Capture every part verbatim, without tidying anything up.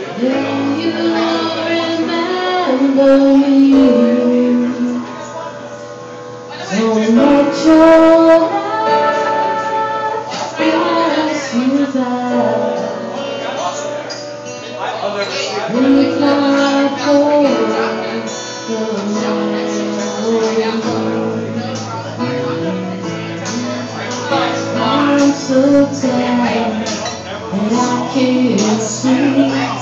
When you remember me, don't let your life pass you by. Make my voice the I'm so tired and I can't sleep.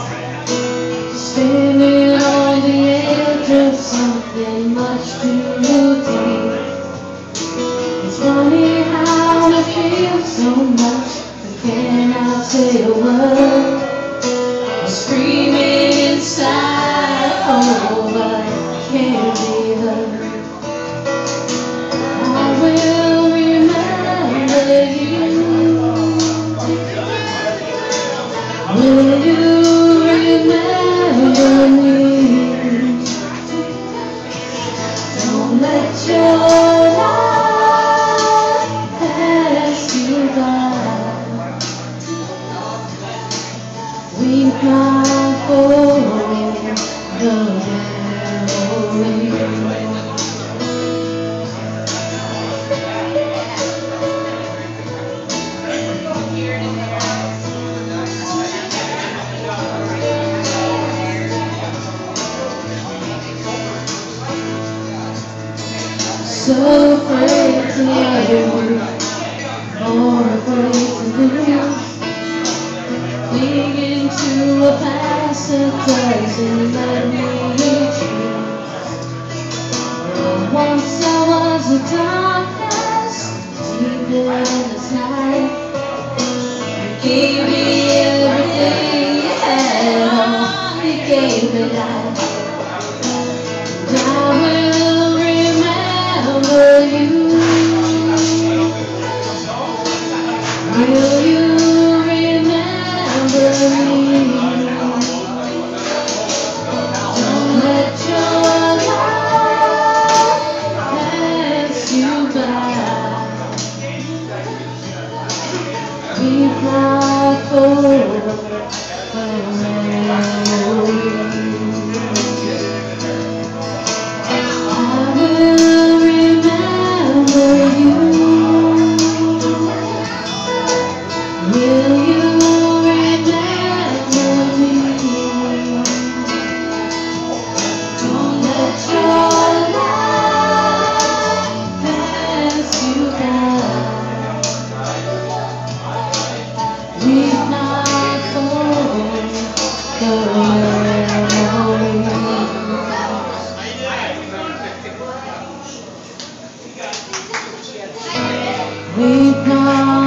Standing on the edge of something much too deep. It's funny how I feel so much, but cannot say a word. I'm screaming inside, oh, but I can't be heard. I will remember you. Will you remember? Don't let your life pass you by. We cry for the memory. So afraid to you, more afraid to lose. Clinging to a past that doesn't let me choose. But once I was the darkness, deep in the night. You gave me everything you had, you gave me life. Will you remember me? Don't let your life pass you by. Be proud for the memory. We